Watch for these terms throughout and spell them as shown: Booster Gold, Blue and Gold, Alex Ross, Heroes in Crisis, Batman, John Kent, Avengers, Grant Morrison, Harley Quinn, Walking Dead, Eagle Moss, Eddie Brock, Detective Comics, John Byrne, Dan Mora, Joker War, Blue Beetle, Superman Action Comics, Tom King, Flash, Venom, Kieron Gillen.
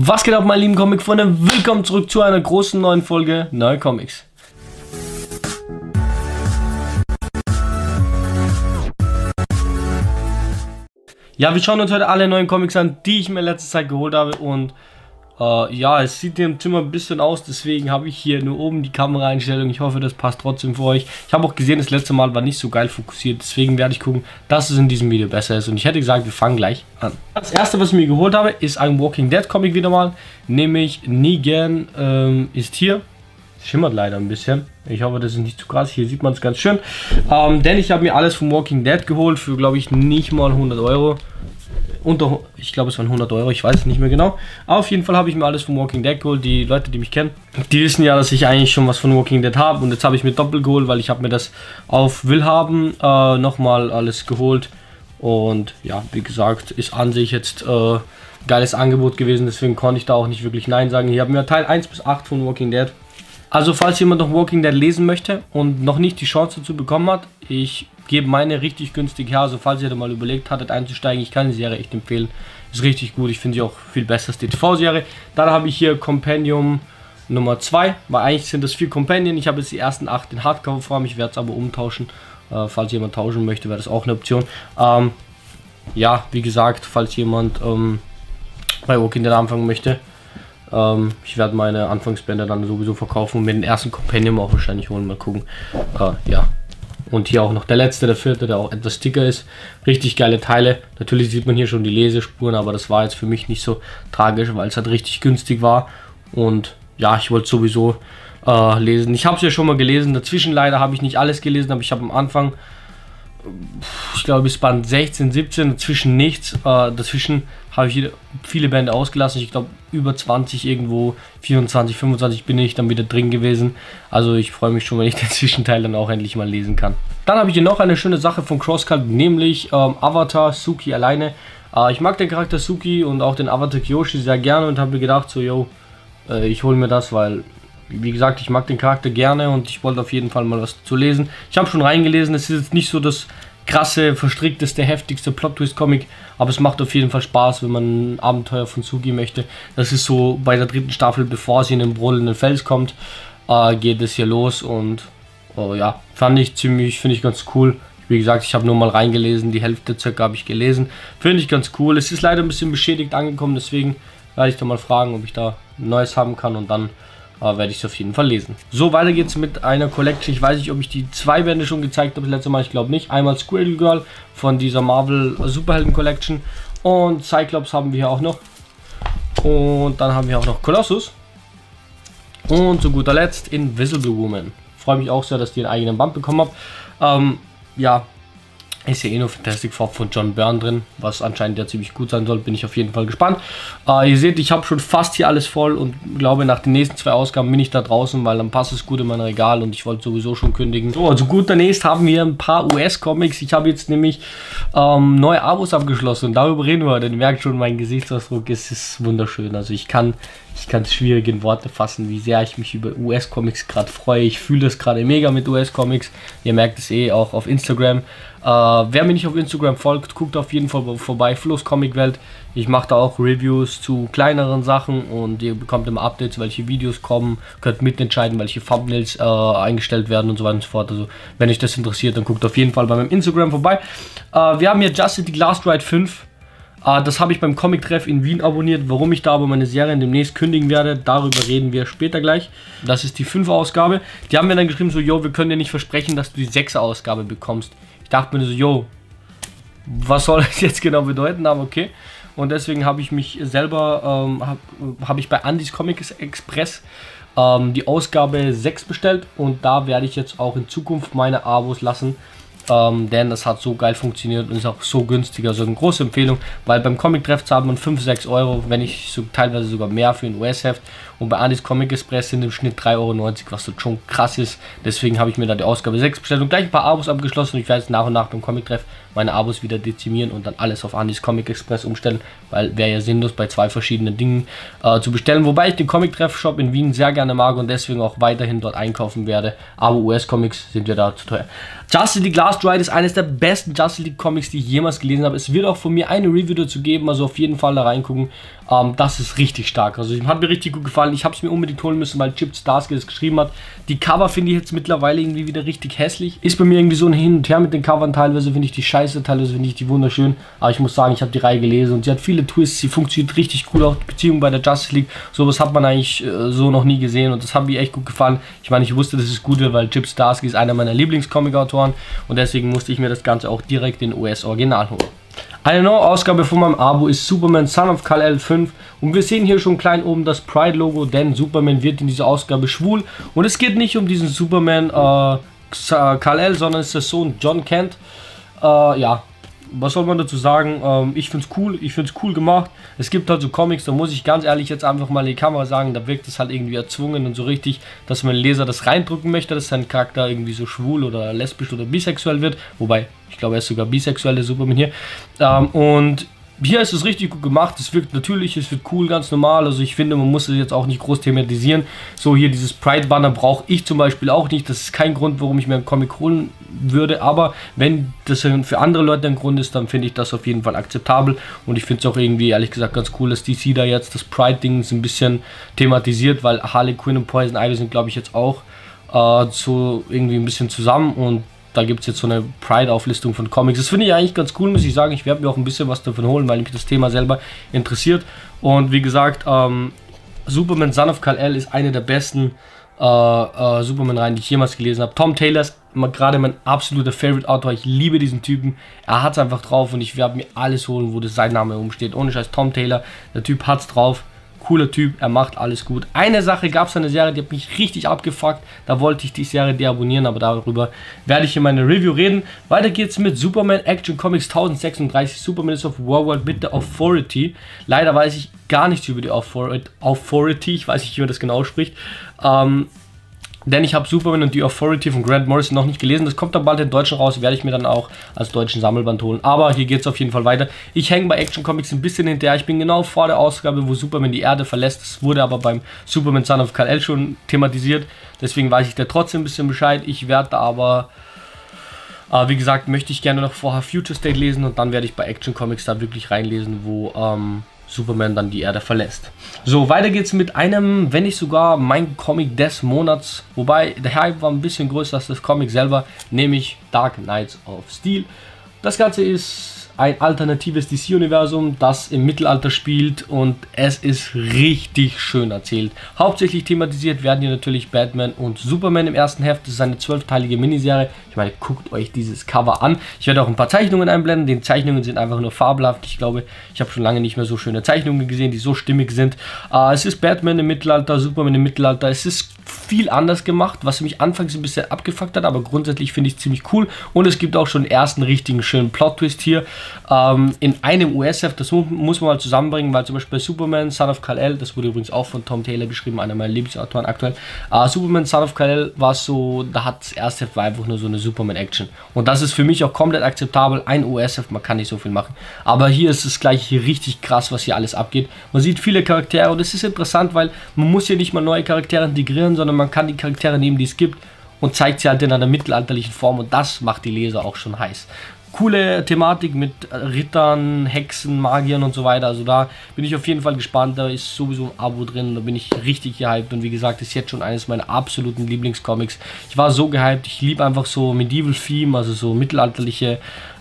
Was geht ab, meine lieben Comic-Freunde? Willkommen zurück zu einer großen neuen Folge Neue Comics. Ja, wir schauen uns heute alle neuen Comics an, die ich mir in letzter Zeit geholt habe. Und ja, es sieht hier im Zimmer ein bisschen aus, deswegen habe ich hier nur oben die Kameraeinstellung. Ich hoffe, das passt trotzdem für euch. Ich habe auch gesehen, das letzte Mal war nicht so geil fokussiert, deswegen werde ich gucken, dass es in diesem Video besser ist. Und ich hätte gesagt, wir fangen gleich an. Das erste, was ich mir geholt habe, ist ein Walking Dead Comic wieder mal, nämlich Negan ist hier. Schimmert leider ein bisschen. Ich hoffe, das ist nicht zu krass. Hier sieht man es ganz schön. Denn ich habe mir alles vom Walking Dead geholt für, glaube ich, nicht mal 100 Euro. Ich glaube, es waren 100 Euro. Ich weiß es nicht mehr genau. Aber auf jeden Fall habe ich mir alles vom Walking Dead geholt. Die Leute, die mich kennen, die wissen ja, dass ich eigentlich schon was von Walking Dead habe. Und jetzt habe ich mir doppelt geholt, weil ich habe mir das auf Willhaben nochmal alles geholt. Und ja, wie gesagt, ist an sich jetzt geiles Angebot gewesen. Deswegen konnte ich da auch nicht wirklich Nein sagen. Ich habe mir Teil 1 bis 8 von Walking Dead. Also falls jemand noch Walking Dead lesen möchte und noch nicht die Chance dazu bekommen hat, ich gebe meine richtig günstig her. Also falls ihr da mal überlegt hattet einzusteigen, ich kann die Serie echt empfehlen. Ist richtig gut, ich finde sie auch viel besser als die TV-Serie. Dann habe ich hier Compendium Nummer 2, weil eigentlich sind das 4 Compendien. Ich habe jetzt die ersten 8 in Hardcover vor mir, ich werde es aber umtauschen. Falls jemand tauschen möchte, wäre das auch eine Option. Ja, wie gesagt, falls jemand bei Walking Dead anfangen möchte, ich werde meine Anfangsbänder dann sowieso verkaufen und mir den ersten Compendium auch wahrscheinlich holen. Mal gucken. Ja. Und hier auch noch der letzte, der vierte, der auch etwas dicker ist. Richtig geile Teile. Natürlich sieht man hier schon die Lesespuren, aber das war jetzt für mich nicht so tragisch, weil es halt richtig günstig war. Und ja, ich wollte sowieso lesen. Ich habe es ja schon mal gelesen. Dazwischen leider habe ich nicht alles gelesen, aber ich habe am Anfang, ich glaube bis Band 16, 17, dazwischen nichts. Dazwischen habe ich viele Bände ausgelassen. Ich glaube über 20 irgendwo, 24, 25 bin ich dann wieder drin gewesen. Also ich freue mich schon, wenn ich den Zwischenteil dann auch endlich mal lesen kann. Dann habe ich hier noch eine schöne Sache von CrossCut, nämlich Avatar Suki alleine. Ich mag den Charakter Suki und auch den Avatar Kyoshi sehr gerne und habe mir gedacht so, yo, ich hole mir das, weil... Wie gesagt, ich mag den Charakter gerne und ich wollte auf jeden Fall mal was zu lesen. Ich habe schon reingelesen, es ist jetzt nicht so das krasse, verstrickteste, heftigste Plot-Twist-Comic, aber es macht auf jeden Fall Spaß, wenn man ein Abenteuer von Suki möchte. Das ist so bei der 3. Staffel, bevor sie in den brodelnden Fels kommt, geht es hier los und ja, finde ich ganz cool. Wie gesagt, ich habe nur mal reingelesen, die Hälfte circa habe ich gelesen. Finde ich ganz cool. Es ist leider ein bisschen beschädigt angekommen, deswegen werde ich da mal fragen, ob ich da Neues haben kann und dann werde ich es auf jeden Fall lesen. So, weiter geht's mit einer Collection. Ich weiß nicht, ob ich die 2 Bände schon gezeigt habe das letzte Mal. Ich glaube nicht. Einmal Squirrel Girl von dieser Marvel Superhelden Collection. Und Cyclops haben wir hier auch noch. Und dann haben wir auch noch Colossus. Und zu guter Letzt Invisible Woman. Freue mich auch sehr, dass die einen eigenen Band bekommen habe. Ja, ist ja eh nur Fantastic Four von John Byrne drin, was anscheinend ja ziemlich gut sein soll, bin ich auf jeden Fall gespannt. Ihr seht, ich habe schon fast hier alles voll und glaube, nach den nächsten 2 Ausgaben bin ich da draußen, weil dann passt es gut in mein Regal und ich wollte sowieso schon kündigen. So, also gut, zunächst haben wir ein paar US-Comics. Ich habe jetzt nämlich neue Abos abgeschlossen und darüber reden wir. Denn ihr merkt schon, mein Gesichtsausdruck ist wunderschön. Also ich kann es schwierig in Worte fassen, wie sehr ich mich über US-Comics gerade freue. Ich fühle das gerade mega mit US-Comics. Ihr merkt es eh auch auf Instagram. Wer mir nicht auf Instagram folgt, guckt auf jeden Fall vorbei, Flo's Comic Welt. Ich mache da auch Reviews zu kleineren Sachen und ihr bekommt immer Updates, welche Videos kommen, könnt mitentscheiden, welche Thumbnails eingestellt werden und so weiter und so fort. Also wenn euch das interessiert, dann guckt auf jeden Fall bei meinem Instagram vorbei. Wir haben hier Justice League: Last Ride 5. Das habe ich beim Comic-Treff in Wien abonniert. Warum ich da aber meine Serien demnächst kündigen werde, darüber reden wir später gleich. Das ist die 5. Ausgabe. Die haben mir dann geschrieben so, yo, wir können dir nicht versprechen, dass du die 6. Ausgabe bekommst. Ich dachte mir so, yo, was soll das jetzt genau bedeuten, aber okay. Und deswegen habe ich mich selber, habe ich bei Andys Comic Express die Ausgabe 6 bestellt. Und da werde ich jetzt auch in Zukunft meine Abos lassen, denn das hat so geil funktioniert und ist auch so günstig. Also eine große Empfehlung, weil beim Comic-Treff zahlt man 5, 6 Euro, wenn nicht so, teilweise sogar mehr für ein US-Heft. Und bei Andys Comic Express sind im Schnitt 3,90 Euro, was so schon krass ist. Deswegen habe ich mir da die Ausgabe 6 bestellt und gleich ein paar Abos abgeschlossen. Und ich werde jetzt nach und nach beim Comic-Treff meine Abos wieder dezimieren und dann alles auf Andys Comic Express umstellen, weil wäre ja sinnlos, bei 2 verschiedenen Dingen zu bestellen. Wobei ich den Comic-Treff-Shop in Wien sehr gerne mag und deswegen auch weiterhin dort einkaufen werde. Aber US-Comics sind ja da zu teuer. Justice League: Last Ride ist eines der besten Justice League Comics, die ich jemals gelesen habe. Es wird auch von mir eine Review dazu geben, also auf jeden Fall da reingucken. Das ist richtig stark. Also hat mir richtig gut gefallen. Ich habe es mir unbedingt holen müssen, weil Chip Zdarsky das geschrieben hat. Die Cover finde ich jetzt mittlerweile irgendwie wieder richtig hässlich. Ist bei mir irgendwie so ein Hin und Her mit den Covern. Teilweise finde ich die scheiße, teilweise finde ich die wunderschön. Aber ich muss sagen, ich habe die Reihe gelesen und sie hat viele Twists. Sie funktioniert richtig cool, auch die Beziehung bei der Justice League. Sowas hat man eigentlich so noch nie gesehen und das hat mir echt gut gefallen. Ich meine, ich wusste, dass es gut wird, weil Chip Zdarsky ist einer meiner Lieblingscomic-Autoren und deswegen musste ich mir das Ganze auch direkt in US-Original holen. Eine neue Ausgabe von meinem Abo ist Superman Son of Kal-El 5 und wir sehen hier schon klein oben das Pride-Logo, denn Superman wird in dieser Ausgabe schwul und es geht nicht um diesen Superman Kal-El, sondern es ist der Sohn John Kent. Ja, was soll man dazu sagen? Ich finde es cool, ich finde es cool gemacht. Es gibt halt so Comics, da muss ich ganz ehrlich jetzt einfach mal in die Kamera sagen, da wirkt es halt irgendwie erzwungen und so richtig, dass mein Leser das reindrücken möchte, dass sein Charakter irgendwie so schwul oder lesbisch oder bisexuell wird, wobei... Ich glaube, er ist sogar bisexuell, der Superman hier. Und hier ist es richtig gut gemacht. Es wirkt natürlich, es wird cool, ganz normal. Also ich finde, man muss es jetzt auch nicht groß thematisieren. So hier dieses Pride-Banner brauche ich zum Beispiel auch nicht. Das ist kein Grund, warum ich mir einen Comic holen würde. Aber wenn das für andere Leute ein Grund ist, dann finde ich das auf jeden Fall akzeptabel. Und ich finde es auch irgendwie, ehrlich gesagt, ganz cool, dass DC da jetzt das Pride-Ding so ein bisschen thematisiert. Weil Harley Quinn und Poison Ivy sind, glaube ich, jetzt auch so irgendwie ein bisschen zusammen und da gibt es jetzt so eine Pride-Auflistung von Comics. Das finde ich eigentlich ganz cool, muss ich sagen. Ich werde mir auch ein bisschen was davon holen, weil mich das Thema selber interessiert. Und wie gesagt, Superman Son of Kal-El ist eine der besten Superman-Reihen, die ich jemals gelesen habe. Tom Taylor ist gerade mein absoluter Favorite-Autor. Ich liebe diesen Typen. Er hat es einfach drauf und ich werde mir alles holen, wo das sein Name rumsteht. Ohne Scheiß, Tom Taylor, der Typ hat es drauf. Cooler Typ, er macht alles gut. Eine Sache gab es eine Serie, die hat mich richtig abgefuckt. Da wollte ich die Serie deabonnieren, aber darüber werde ich in meiner Review reden. Weiter geht's mit Superman Action Comics 1036. Superman ist auf Warworld mit der Authority. Leider weiß ich gar nichts über die Authority. Ich weiß nicht, wie man das genau spricht. Denn ich habe Superman und die Authority von Grant Morrison noch nicht gelesen. Das kommt dann bald in Deutschland raus, werde ich mir dann auch als deutschen Sammelband holen. Aber hier geht es auf jeden Fall weiter. Ich hänge bei Action Comics ein bisschen hinterher. Ich bin genau vor der Ausgabe, wo Superman die Erde verlässt. Das wurde aber beim Superman Son of Kal-El schon thematisiert. Deswegen weiß ich da trotzdem ein bisschen Bescheid. Ich werde da aber... wie gesagt, möchte ich gerne noch vorher Future State lesen und dann werde ich bei Action Comics da wirklich reinlesen, wo Superman dann die Erde verlässt. So, weiter geht's mit einem, wenn nicht sogar, mein Comic des Monats. Wobei, der Hype war ein bisschen größer als das Comic selber, nämlich Dark Knights of Steel. Das Ganze ist ein alternatives DC-Universum, das im Mittelalter spielt und es ist richtig schön erzählt. Hauptsächlich thematisiert werden hier natürlich Batman und Superman im ersten Heft. Das ist eine 12-teilige Miniserie. Ich meine, guckt euch dieses Cover an. Ich werde auch ein paar Zeichnungen einblenden. Die Zeichnungen sind einfach nur fabelhaft. Ich glaube, ich habe schon lange nicht mehr so schöne Zeichnungen gesehen, die so stimmig sind. Es ist Batman im Mittelalter, Superman im Mittelalter. Es ist viel anders gemacht, was mich anfangs ein bisschen abgefuckt hat, aber grundsätzlich finde ich es ziemlich cool. Und es gibt auch schon den ersten richtigen schönen Plot-Twist hier. In einem US-Heft, das muss man mal zusammenbringen, weil zum Beispiel Superman Son of Kal-El, das wurde übrigens auch von Tom Taylor geschrieben, einer meiner Lieblingsautoren aktuell, Superman Son of Kal-El war so, da hat das erste Heft war einfach nur so eine Superman-Action. Und das ist für mich auch komplett akzeptabel, ein US-Heft, man kann nicht so viel machen. Aber hier ist es gleich hier richtig krass, was hier alles abgeht. Man sieht viele Charaktere und es ist interessant, weil man muss hier nicht mal neue Charaktere integrieren, sondern man kann die Charaktere nehmen, die es gibt und zeigt sie halt in einer mittelalterlichen Form und das macht die Leser auch schon heiß. Coole Thematik mit Rittern, Hexen, Magiern und so weiter. Also da bin ich auf jeden Fall gespannt. Da ist sowieso ein Abo drin. Da bin ich richtig gehypt. Und wie gesagt, ist jetzt schon eines meiner absoluten Lieblingscomics. Ich war so gehypt. Ich liebe einfach so Medieval-Theme, also so mittelalterliche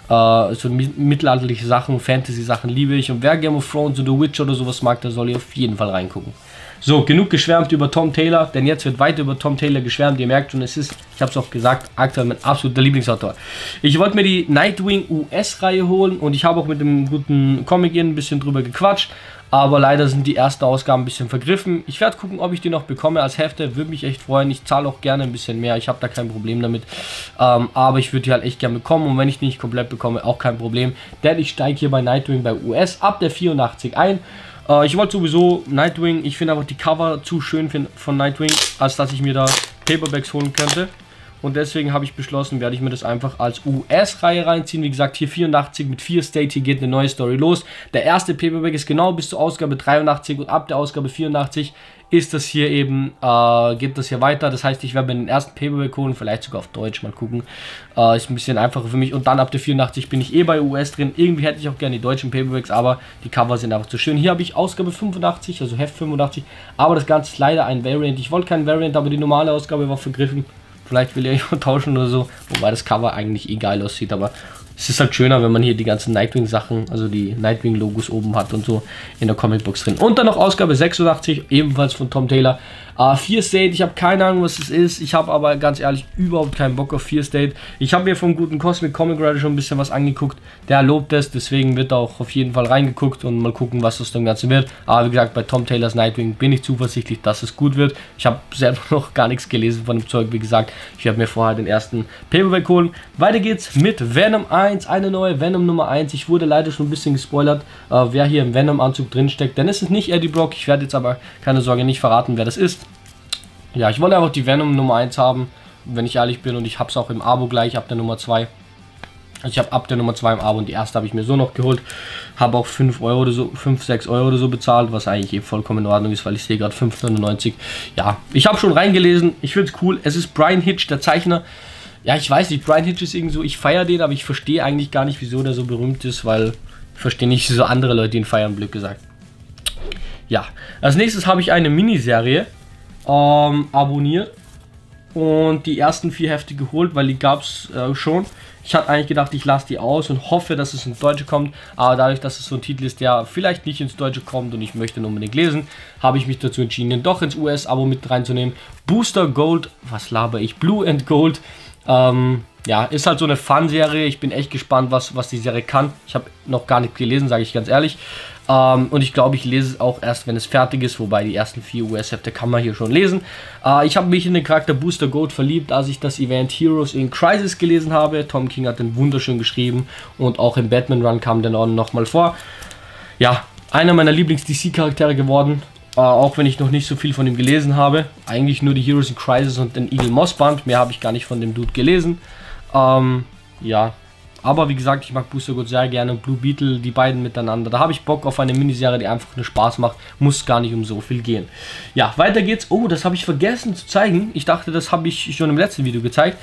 Sachen, Fantasy-Sachen liebe ich. Und wer Game of Thrones oder The Witcher oder sowas mag, der soll hier auf jeden Fall reingucken. So, genug geschwärmt über Tom Taylor, denn jetzt wird weiter über Tom Taylor geschwärmt. Ihr merkt schon, es ist, ich habe es auch gesagt, aktuell mein absoluter Lieblingsautor. Ich wollte mir die Nightwing US-Reihe holen und ich habe auch mit dem guten Comic-In ein bisschen drüber gequatscht. Aber leider sind die ersten Ausgaben ein bisschen vergriffen. Ich werde gucken, ob ich die noch bekomme als Hefte. Würde mich echt freuen. Ich zahle auch gerne ein bisschen mehr. Ich habe da kein Problem damit. Aber ich würde die halt echt gerne bekommen. Und wenn ich die nicht komplett bekomme, auch kein Problem. Denn ich steige hier bei Nightwing bei US ab der 84 ein. Ich wollte sowieso Nightwing. Ich finde aber die Cover zu schön von Nightwing, als dass ich mir da Paperbacks holen könnte. Und deswegen habe ich beschlossen, werde ich mir das einfach als US-Reihe reinziehen. Wie gesagt, hier 84 mit Fear State, hier geht eine neue Story los. Der erste Paperback ist genau bis zur Ausgabe 83 und ab der Ausgabe 84 ist das hier eben, geht das hier weiter. Das heißt, ich werde mir den ersten Paperback holen, vielleicht sogar auf Deutsch, mal gucken. Ist ein bisschen einfacher für mich. Und dann ab der 84 bin ich eh bei US drin. Irgendwie hätte ich auch gerne die deutschen Paperbacks, aber die Cover sind einfach zu schön. Hier habe ich Ausgabe 85, also Heft 85, aber das Ganze ist leider ein Variant. Ich wollte keinen Variant, aber die normale Ausgabe war vergriffen. Vielleicht will ich auch tauschen oder so, wobei das Cover eigentlich egal aussieht, aber es ist halt schöner, wenn man hier die ganzen Nightwing-Sachen, also die Nightwing-Logos oben hat und so in der Comicbox drin. Und dann noch Ausgabe 86, ebenfalls von Tom Taylor. Fear State, ich habe keine Ahnung, was es ist. Ich habe aber ganz ehrlich überhaupt keinen Bock auf Fear State. Ich habe mir vom guten Cosmic Comic Writer schon ein bisschen was angeguckt. Der lobt es, deswegen wird auch auf jeden Fall reingeguckt und mal gucken, was das dann Ganze wird. Aber wie gesagt, bei Tom Taylors Nightwing bin ich zuversichtlich, dass es gut wird. Ich habe selber noch gar nichts gelesen von dem Zeug, wie gesagt. Ich werde mir vorher den ersten Paperback holen. Weiter geht's mit Venom 1, eine neue Venom Nummer 1. Ich wurde leider schon ein bisschen gespoilert, wer hier im Venom-Anzug drinsteckt. Denn es ist nicht Eddie Brock, ich werde jetzt aber, keine Sorge, nicht verraten, wer das ist. Ja, ich wollte einfach die Venom Nummer 1 haben, wenn ich ehrlich bin, und ich habe es auch im Abo gleich ab der Nummer 2. Also ich habe ab der Nummer 2 im Abo und die erste habe ich mir so noch geholt. Habe auch 5 Euro oder so, 5, 6 Euro oder so bezahlt, was eigentlich eben vollkommen in Ordnung ist, weil ich sehe gerade 5,99. Ja, ich habe schon reingelesen, ich finde es cool. Es ist Brian Hitch, der Zeichner. Ja, ich weiß nicht, Brian Hitch ist irgendwie so, ich feiere den, aber ich verstehe eigentlich gar nicht, wieso der so berühmt ist, weil ich verstehe nicht, wieso andere Leute ihn feiern, blöd gesagt. Ja, als nächstes habe ich eine Miniserie abonniert und die ersten 4 Hefte geholt, weil die gab es schon. Ich hatte eigentlich gedacht, ich lasse die aus und hoffe, dass es ins Deutsche kommt, aber dadurch, dass es so ein Titel ist, der vielleicht nicht ins Deutsche kommt und ich möchte ihn unbedingt lesen, habe ich mich dazu entschieden, ihn doch ins US-Abo mit reinzunehmen. Booster Gold, was laber ich, Blue and Gold, ja, ist halt so eine Fun-Serie. Ich bin echt gespannt, was die Serie kann. Ich habe noch gar nicht gelesen, sage ich ganz ehrlich. Und ich glaube, ich lese es auch erst, wenn es fertig ist, wobei die ersten 4 US-Hefte kann man hier schon lesen. Ich habe mich in den Charakter Booster Gold verliebt, als ich das Event Heroes in Crisis gelesen habe. Tom King hat den wunderschön geschrieben und auch im Batman-Run kam der nochmal vor. Ja, einer meiner Lieblings-DC-Charaktere geworden, auch wenn ich noch nicht so viel von ihm gelesen habe. Eigentlich nur die Heroes in Crisis und den Eagle Moss Band, mehr habe ich gar nicht von dem Dude gelesen. Ja. Aber wie gesagt, ich mag Booster Gold sehr gerne und Blue Beetle, die beiden miteinander. Da habe ich Bock auf eine Miniserie, die einfach nur Spaß macht. Muss gar nicht um so viel gehen. Ja, weiter geht's. Oh, das habe ich vergessen zu zeigen. Ich dachte, das habe ich schon im letzten Video gezeigt.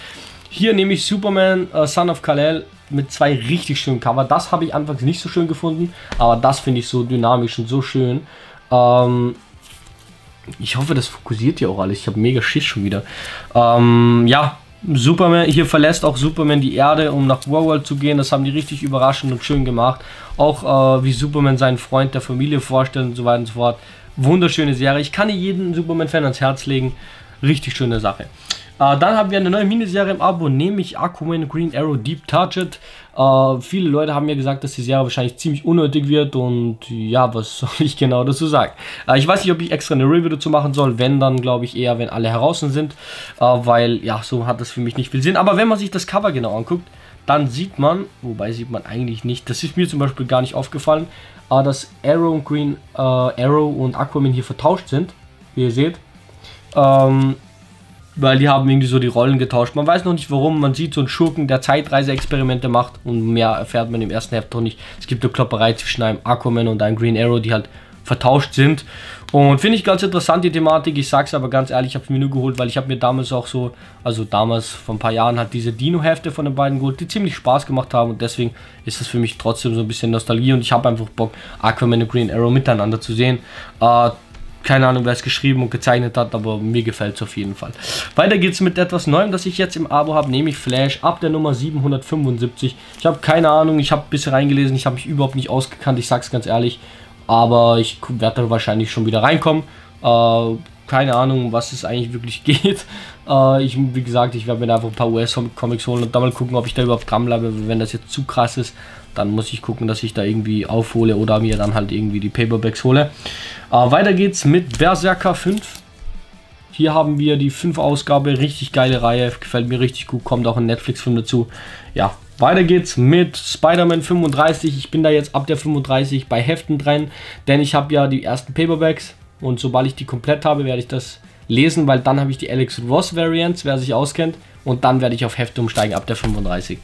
Hier nehme ich Superman Son of Kal-El mit 2 richtig schönen Cover. Das habe ich anfangs nicht so schön gefunden, aber das finde ich so dynamisch und so schön. Ich hoffe, das fokussiert hier auch alles. Ich habe mega Schiss schon wieder. Ja. Superman, hier verlässt auch Superman die Erde, um nach Warworld zu gehen. Das haben die richtig überraschend und schön gemacht. Auch wie Superman seinen Freund der Familie vorstellt und so weiter und so fort. Wunderschöne Serie. Ich kann jeden Superman-Fan ans Herz legen. Richtig schöne Sache. Dann haben wir eine neue Miniserie im Abo, nämlich Aquaman Green Arrow Deep Target. Viele Leute haben mir gesagt, dass die Serie wahrscheinlich ziemlich unnötig wird und ja, was soll ich genau dazu sagen? Ich weiß nicht, ob ich extra eine Review dazu machen soll, wenn dann glaube ich eher, wenn alle heraus sind, weil ja, so hat das für mich nicht viel Sinn. Aber wenn man sich das Cover genau anguckt, dann sieht man, wobei sieht man eigentlich nicht, das ist mir zum Beispiel gar nicht aufgefallen, dass Arrow und Green Arrow und Aquaman hier vertauscht sind, wie ihr seht. Weil die haben irgendwie so die Rollen getauscht. Man weiß noch nicht warum. Man sieht so einen Schurken, der Zeitreise-Experimente macht. Und mehr erfährt man im ersten Heft noch nicht. Es gibt eine Klopperei zwischen einem Aquaman und einem Green Arrow, die halt vertauscht sind. Und finde ich ganz interessant, die Thematik. Ich sag's aber ganz ehrlich, ich habe es mir nur geholt, weil ich habe mir damals auch so, also damals vor ein paar Jahren, hat diese Dino-Hefte von den beiden geholt, die ziemlich Spaß gemacht haben. Und deswegen ist das für mich trotzdem so ein bisschen Nostalgie. Und ich habe einfach Bock, Aquaman und Green Arrow miteinander zu sehen. Keine Ahnung, wer es geschrieben und gezeichnet hat, aber mir gefällt es auf jeden Fall. Weiter geht's mit etwas Neuem, das ich jetzt im Abo habe, nämlich Flash ab der Nummer 775. Ich habe keine Ahnung, ich habe ein bisschen reingelesen, ich habe mich überhaupt nicht ausgekannt, ich sag's ganz ehrlich. Aber ich werde da wahrscheinlich schon wieder reinkommen. Keine Ahnung, was es eigentlich wirklich geht. Wie gesagt, ich werde mir da einfach ein paar US-Comics holen und dann mal gucken, ob ich da überhaupt dranbleibe. Wenn das jetzt zu krass ist, dann muss ich gucken, dass ich da irgendwie aufhole oder mir dann halt irgendwie die Paperbacks hole. Weiter geht's mit Berserker 5. Hier haben wir die 5. Ausgabe, richtig geile Reihe, gefällt mir richtig gut, kommt auch ein Netflix-Film dazu. Ja, weiter geht's mit Spider-Man 35. Ich bin da jetzt ab der 35 bei Heften dran, denn ich habe ja die ersten Paperbacks. Und sobald ich die komplett habe, werde ich das lesen, weil dann habe ich die Alex Ross Variants, wer sich auskennt. Und dann werde ich auf Hefte umsteigen ab der 35.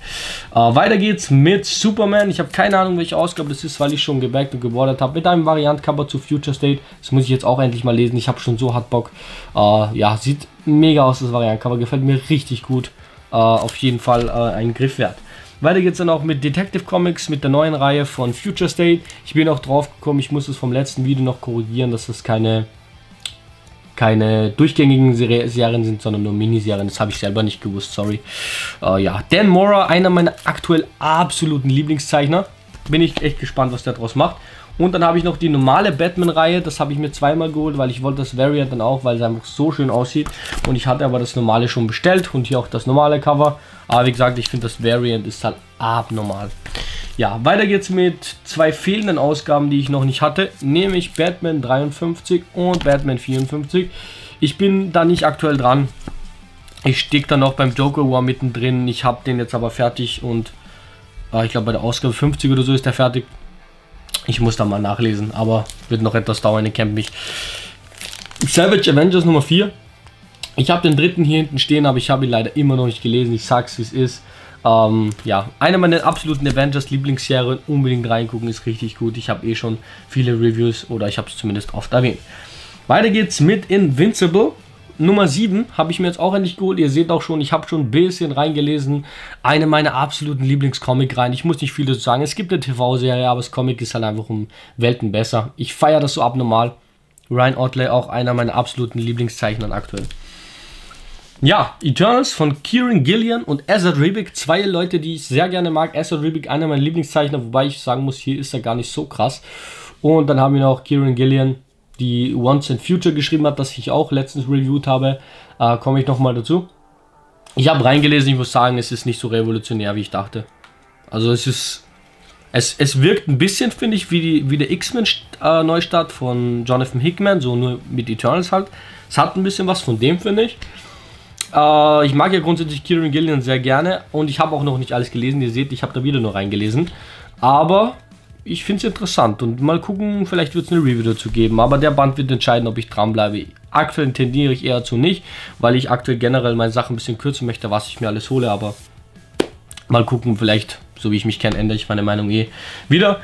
Weiter geht's mit Superman. Ich habe keine Ahnung, welche Ausgabe das ist, weil ich schon gebackt und geordert habe. Mit einem Variant-Cover zu Future State. Das muss ich jetzt auch endlich mal lesen. Ich habe schon so hart Bock. Ja, sieht mega aus, das Variant-Cover. Gefällt mir richtig gut. Auf jeden Fall ein Griff wert. Weiter geht's dann auch mit Detective Comics, mit der neuen Reihe von Future State. Ich bin auch drauf gekommen, ich muss es vom letzten Video noch korrigieren, dass das keine durchgängigen Serien sind, sondern nur Miniserien. Das habe ich selber nicht gewusst, sorry. Ja, Dan Mora, einer meiner aktuell absoluten Lieblingszeichner. Bin ich echt gespannt, was der draus macht. Und dann habe ich noch die normale Batman-Reihe. Das habe ich mir zweimal geholt, weil ich wollte das Variant dann auch, weil es einfach so schön aussieht. Und ich hatte aber das normale schon bestellt und hier auch das normale Cover. Aber wie gesagt, ich finde, das Variant ist halt abnormal. Ja, weiter geht's mit zwei fehlenden Ausgaben, die ich noch nicht hatte, nämlich Batman 53 und Batman 54. Ich bin da nicht aktuell dran. Ich stecke da noch beim Joker War mittendrin. Ich habe den jetzt aber fertig und ich glaube, bei der Ausgabe 50 oder so ist der fertig. Ich muss da mal nachlesen, aber wird noch etwas dauern, ich camp mich. Savage Avengers Nummer 4. Ich habe den dritten hier hinten stehen, aber ich habe ihn leider immer noch nicht gelesen. Ich sag's, wie es ist. Ja, eine meiner absoluten Avengers-Lieblingsserien, unbedingt reingucken, ist richtig gut. Ich habe eh schon viele Reviews oder ich habe es zumindest oft erwähnt. Weiter geht's mit Invincible. Nummer 7 habe ich mir jetzt auch endlich geholt. Ihr seht auch schon, ich habe schon ein bisschen reingelesen. Eine meiner absoluten Lieblingscomic-Reihen. Ich muss nicht viel dazu sagen. Es gibt eine TV-Serie, aber das Comic ist halt einfach um Welten besser. Ich feiere das so abnormal. Ryan Otley, auch einer meiner absoluten Lieblingszeichner aktuell. Ja, Eternals von Kieron Gillen und Azad Ribbek, zwei Leute, die ich sehr gerne mag. Azad Ribbek, einer meiner Lieblingszeichner, wobei ich sagen muss, hier ist er gar nicht so krass. Und dann haben wir noch Kieron Gillen, die Once and Future geschrieben hat, das ich auch letztens reviewed habe. Komme ich nochmal dazu. Ich habe reingelesen, ich muss sagen, es ist nicht so revolutionär, wie ich dachte. Also es ist... Es wirkt ein bisschen, finde ich, wie der X-Men-Neustart von Jonathan Hickman, so nur mit Eternals halt. Es hat ein bisschen was von dem, finde ich. Ich mag ja grundsätzlich Kieron Gillen sehr gerne und ich habe auch noch nicht alles gelesen. Ihr seht, ich habe da wieder nur reingelesen. Aber ich finde es interessant und mal gucken, vielleicht wird es eine Review dazu geben. Aber der Band wird entscheiden, ob ich dranbleibe. Aktuell tendiere ich eher zu nicht, weil ich aktuell generell meine Sachen ein bisschen kürzen möchte, was ich mir alles hole. Aber mal gucken, vielleicht, so wie ich mich kenne, ändere ich meine Meinung eh wieder.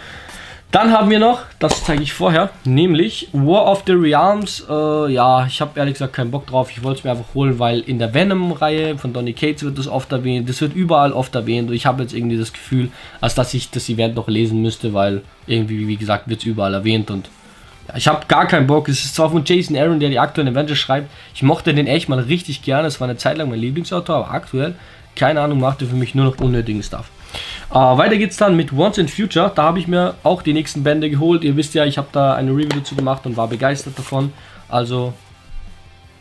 Dann haben wir noch, das zeige ich vorher, nämlich War of the Realms. Ja, ich habe ehrlich gesagt keinen Bock drauf. Ich wollte es mir einfach holen, weil in der Venom-Reihe von Donny Cates wird das oft erwähnt. Das wird überall oft erwähnt. Und ich habe jetzt irgendwie das Gefühl, als dass ich das Event noch lesen müsste, weil irgendwie, wie gesagt, wird es überall erwähnt. Und ja, ich habe gar keinen Bock. Es ist zwar von Jason Aaron, der die aktuellen Avengers schreibt. Ich mochte den echt mal richtig gerne. Es war eine Zeit lang mein Lieblingsautor, aber aktuell, keine Ahnung, macht er für mich nur noch unnötigen Stuff. Weiter geht's dann mit Once and Future. Da habe ich mir auch die nächsten Bände geholt. Ihr wisst ja, ich habe da eine Review dazu gemacht und war begeistert davon. Also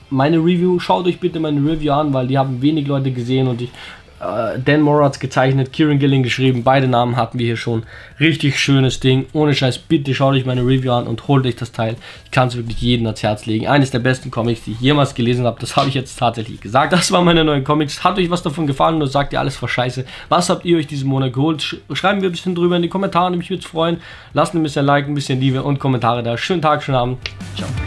meine Review, schaut euch bitte meine Review an, weil die haben wenig Leute gesehen und ich, Dan Mora hat's gezeichnet, Kieron Gillen geschrieben, beide Namen hatten wir hier schon. Richtig schönes Ding, ohne Scheiß, bitte schaut euch meine Review an und holt euch das Teil. Ich kann es wirklich jedem ans Herz legen. Eines der besten Comics, die ich jemals gelesen habe, das habe ich jetzt tatsächlich gesagt. Das waren meine neuen Comics. Hat euch was davon gefallen oder sagt ihr, alles war scheiße? Was habt ihr euch diesen Monat geholt? Schreiben wir ein bisschen drüber in die Kommentare, mich würde es freuen. Lasst ein bisschen Like, ein bisschen Liebe und Kommentare da. Schönen Tag, schönen Abend. Ciao.